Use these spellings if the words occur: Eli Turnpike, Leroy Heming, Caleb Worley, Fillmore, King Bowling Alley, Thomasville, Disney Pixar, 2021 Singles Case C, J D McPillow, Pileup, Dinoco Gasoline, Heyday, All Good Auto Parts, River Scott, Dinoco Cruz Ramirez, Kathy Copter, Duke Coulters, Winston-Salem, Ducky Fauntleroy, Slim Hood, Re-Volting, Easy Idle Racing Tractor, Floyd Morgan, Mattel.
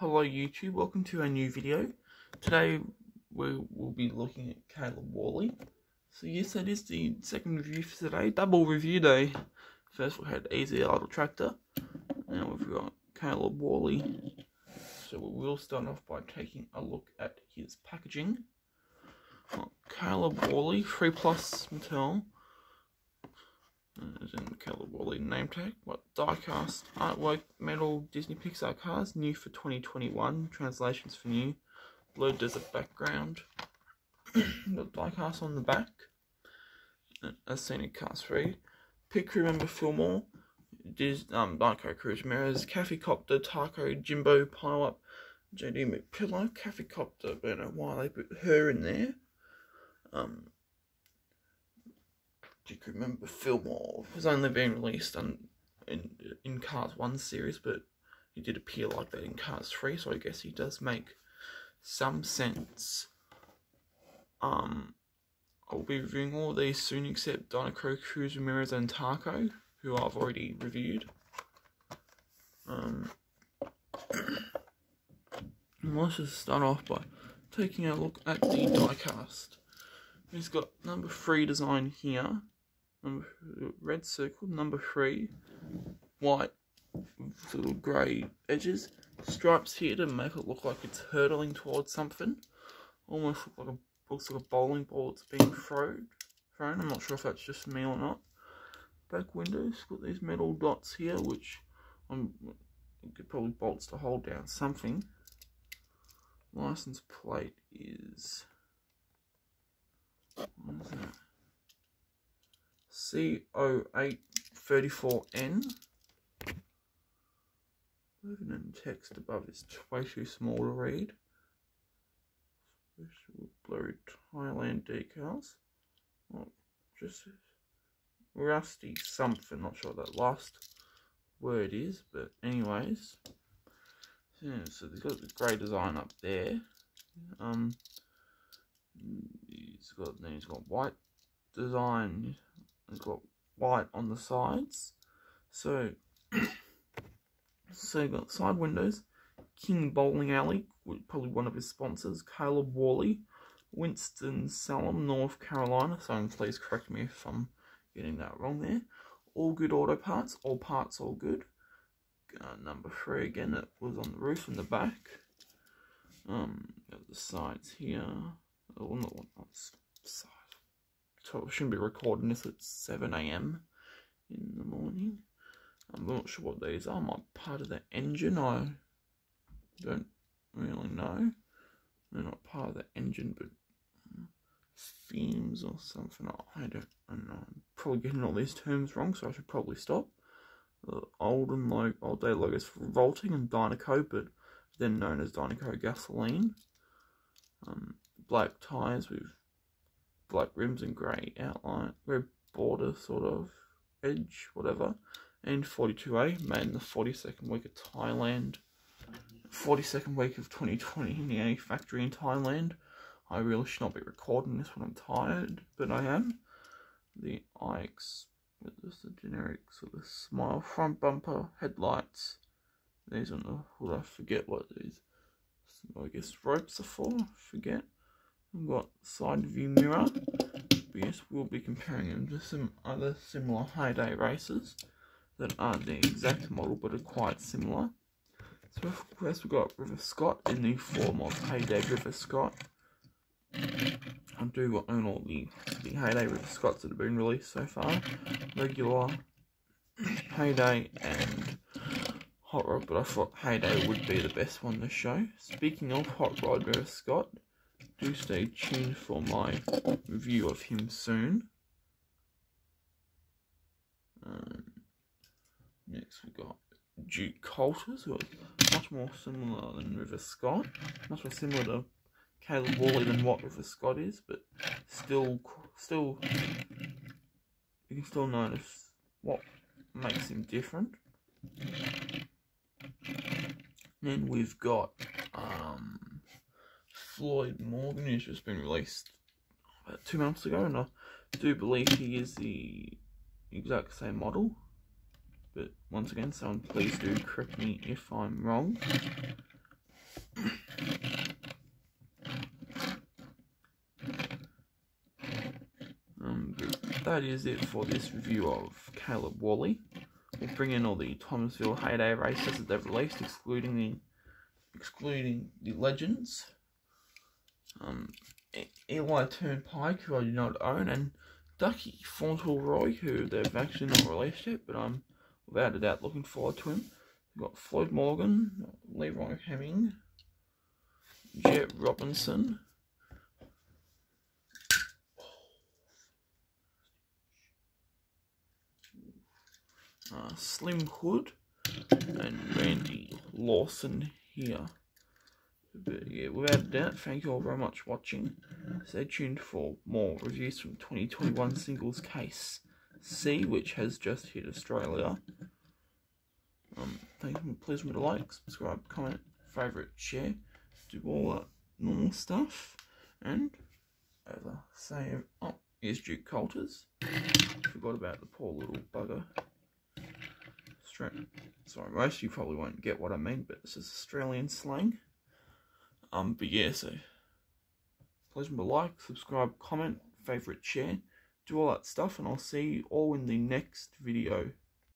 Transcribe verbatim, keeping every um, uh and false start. Hello YouTube, welcome to a new video. Today we will be looking at Caleb Worley. So yes, that is the second review for today, double review day. First we had Easy Idle Tractor, now we've got Caleb Worley. So we will start off by taking a look at his packaging. Well, Caleb Worley, three plus Mattel. As in Caleb Worley name tag. What diecast artwork, Mattel, Disney Pixar Cars, new for twenty twenty-one. Translations for new. Blue desert background. The diecast on the back. A scenic cast read. Pick crew member Fillmore. Dis, um, Dinoco Cruz Ramirez. Kathy Copter, Taco, Jimbo, Pile Up, J D McPillow. Kathy Copter, I don't know why they put her in there. Um. You could remember Fillmore was only being released on, in in Cars one series, but he did appear like that in Cars three, so I guess he does make some sense. Um, I'll be reviewing all of these soon, except Dinoco Cruz Ramirez and Taco, who I've already reviewed. Um, let's just start off by taking a look at the diecast. He's got number three design here. Number, red circle, number three, white with little grey edges, stripes here to make it look like it's hurtling towards something. Almost look like a, looks like a bowling ball that's being thrown. thrown. I'm not sure if that's just me or not. Back windows got these metal dots here, which I'm could probably bolts to hold down something. License plate is. What is that? C zero eight three four N. Even in text above is way too small to read. Special blurry Thailand decals. Oh, just rusty something. Not sure what that last word is, but anyways. Yeah, so they've got the grey design up there. Um. He's got, then he's got white design, he's got white on the sides, so, so you've got side windows, King Bowling Alley, probably one of his sponsors, Caleb Worley, Winston-Salem, North Carolina, so please correct me if I'm getting that wrong there, All Good Auto Parts, all parts, all good, uh, number three again, that was on the roof in the back, um, got the sides here. Oh, not one, sorry. So I shouldn't be recording this at seven A M in the morning. I'm not sure what these are. Might be part of the engine. I don't really know. They're not part of the engine, but themes or something. I don't, I don't know. I'm probably getting all these terms wrong, so I should probably stop. The old and low, old day logos for Re-Volting and Dinoco, but then known as Dinoco Gasoline. Um. Black tires with black rims and grey outline, red border sort of edge, whatever. And forty-two A, made in the forty-second week of Thailand, forty-second week of twenty twenty in the A factory in Thailand. I really should not be recording this when I'm tired, but I am. The I X, what is the generic sort of smile, front bumper, headlights. These on the hood, I forget what these, I guess ropes are for, I forget. We've got side view mirror, but yes, we'll be comparing them to some other similar Heyday races that aren't the exact model but are quite similar. So of course we've got River Scott in the form of Heyday River Scott. I do own all the, the Heyday River Scotts that have been released so far. Regular, Heyday and Hot Rod, but I thought Heyday would be the best one to show. Speaking of Hot Rod River Scott, do stay tuned for my review of him soon. Um, next we got Duke Coulters, who is much more similar than River Scott. Much more similar to Caleb Worley than what River Scott is, but still, still, you can still notice what makes him different. Then we've got, um... Floyd Morgan, who's just been released about two months ago, and I do believe he is the exact same model, but once again, someone please do correct me if I'm wrong. that is it for this review of Caleb Worley. We'll bring in all the Thomasville Heyday races that they've released, excluding the excluding the legends. Um, Eli Turnpike, who I do not own, and Ducky Fauntleroy, who they've actually not released yet, but I'm without a doubt looking forward to him. We've got Floyd Morgan, Leroy Heming, Jet Robinson, uh, Slim Hood, and Randy Lawson here. But yeah, without a doubt, thank you all very much for watching. Stay tuned for more reviews from twenty twenty-one Singles Case C, which has just hit Australia. Um, thank you, please remember to like, subscribe, comment, favourite, share, do all that normal stuff. And, as I say, oh, here's Duke Coulters. Forgot about the poor little bugger. Australian, sorry, most of you probably won't get what I mean, but this is Australian slang. Um, but yeah, so please remember to like, subscribe, comment, favourite, share, do all that stuff, and I'll see you all in the next video.